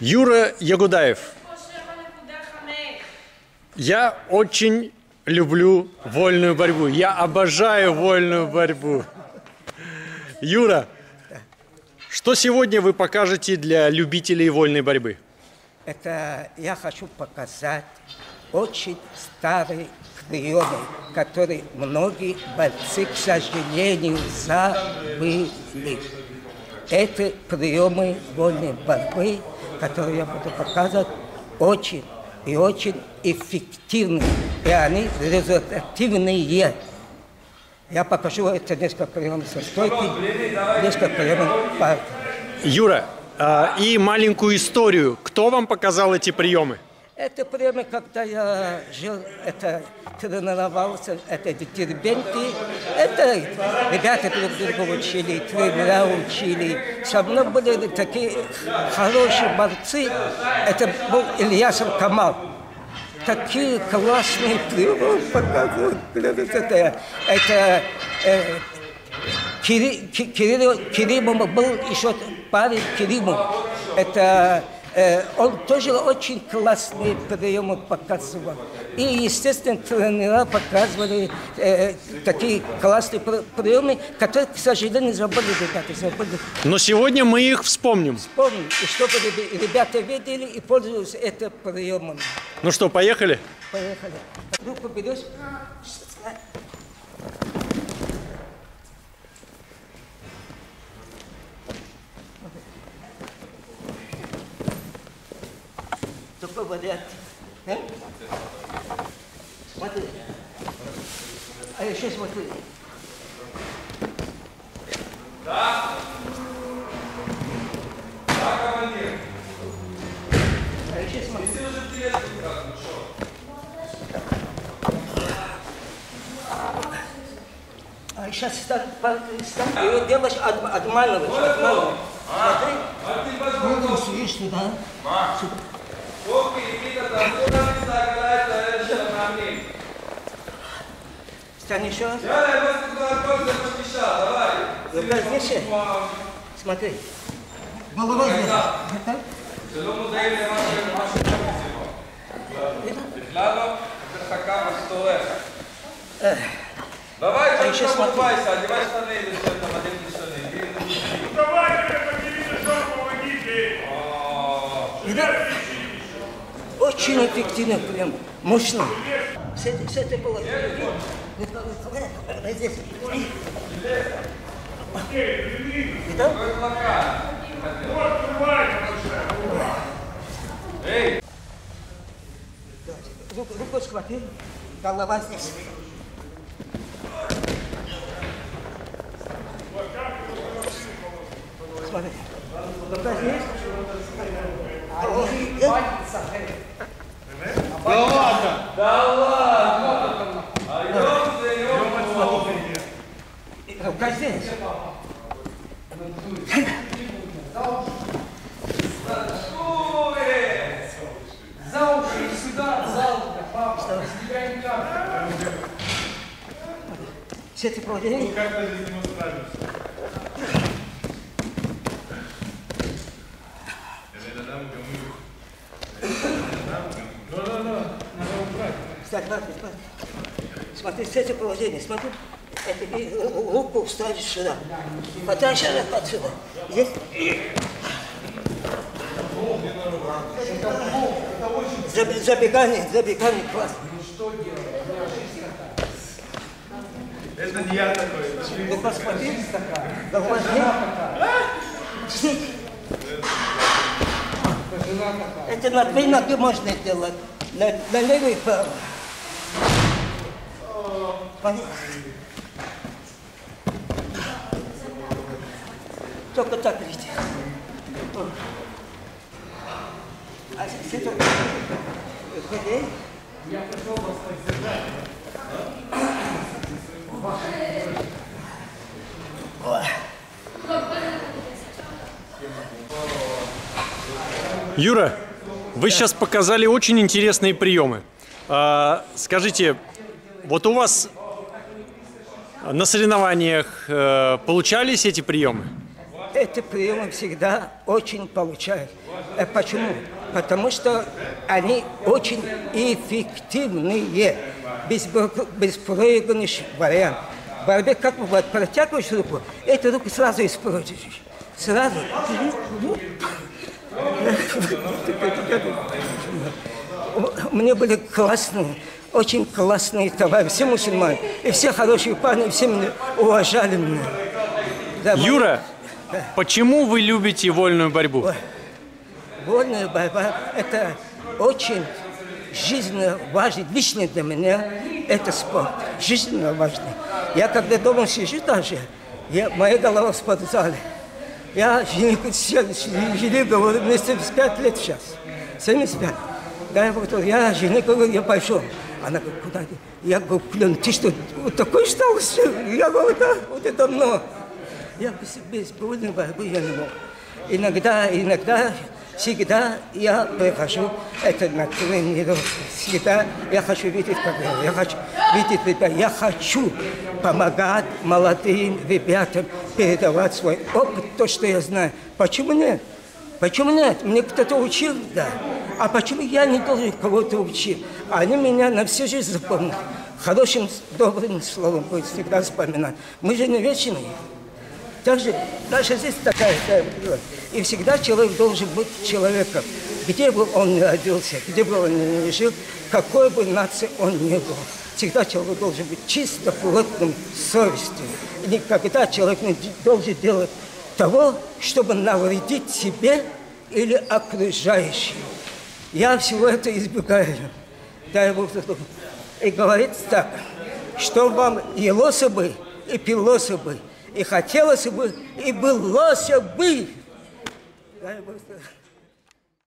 Юра Ягудаев. Я очень люблю вольную борьбу. Я обожаю вольную борьбу. Юра, что сегодня вы покажете для любителей вольной борьбы? Это я хочу показать очень старый прием, который многие борцы, к сожалению, забыли. Это приемы вольной борьбы, которые я буду показывать, очень и очень эффективны. И они результативные. Я покажу это несколько приемов со стойки, несколько приемов партии. Юра, и маленькую историю. Кто вам показал эти приемы? Это приемы, когда я жил, это тренировался, это дербенты, это ребята друг друга учили, тренера учили. Со мной были такие хорошие борцы, это был Ильясов Камал. Такие классные приемы показывают. Это Киримов был еще парень Киримов. Это... Он тоже очень классные приемы показывал. И, естественно, тренера показывали такие классные приемы, которые, к сожалению, забыли. Но сегодня мы их вспомним. Вспомним, и чтобы ребята видели и пользовались этим приемом. Ну что, поехали? Поехали. Руку берешь? Только вариант. Смотри. А еще смотри. Да. Да, командир. А еще смотри. Если уже тележку как, ну что? А сейчас ты делаешь, отманываешь. Смотри. Ну, сидишь туда. Стань еще раз. Рука здесь. Смотри. Голова здесь. Давай, а еще покупайся, одевай штаны или что-то, одевай штаны. Давай, поднимите жопу, помогите. Очень эффективно, прям мощно. С этой полосы. Здесь. Эй! Руку схватил, голова здесь. Смотри. Рука здесь. Да ладно! Да ладно! А ёпта! Рука здесь! За уши сюда! За уши! Папа! Все ты проверил? Как-то здесь не справишься. Смотри, с этим положением, смотри, руку вставишь сюда, потащишь отсюда, здесь. Забегание, забегание, класс. Это не я такой. Рука смотри, голова здесь. Это на две ноги можно делать, на левый пол. Только так летит. А все только... Ходи. Я пришел вас так держать. Юра, вы сейчас показали очень интересные приемы. Скажите, вот у вас... На соревнованиях получались эти приемы? Этот прием всегда очень получает. Почему? Потому что они очень эффективные, беспроигрышный вариант. В борьбе как бывает, протягиваешь руку, эту руку сразу используешь. Сразу. У меня были классные, очень классные товарищи, все мусульмане, и все хорошие парни, все меня уважали. Меня. Да, Юра, да. Почему вы любите вольную борьбу? Вольная борьба – это очень жизненно важный, лично для меня это спорт, жизненно важный. Я когда дома сижу даже, моя голова в спортзале. Я жили, говорю, мне 75 лет сейчас, 75. Да, я говорю, я жене говорю, я пошел. Она говорит, куда ты? Я говорю, блин, ты что, вот такой стал? Я говорю, да, вот это давно. Я без вольной борьбы я не мог. Иногда, всегда я прихожу, это на тренировку. Всегда я хочу видеть проблемы, я хочу видеть ребят, я хочу помогать молодым ребятам передавать свой опыт, то, что я знаю. Почему нет? Почему нет? Мне кто-то учил, да. А почему я не должен кого-то учить? Они меня на всю жизнь запомнят. Хорошим, добрым словом будет всегда вспоминать. Мы же не вечные. Также наша жизнь такая, и всегда человек должен быть человеком. Где бы он ни родился, где бы он ни жил, какой бы нации он ни был. Всегда человек должен быть чисто плотным совестью. И никогда человек не должен делать того, чтобы навредить себе или окружающим. Я всего это избегаю. Дай Бог. И говорит так, что вам елось бы, и пилось бы, и хотелось бы, и было бы.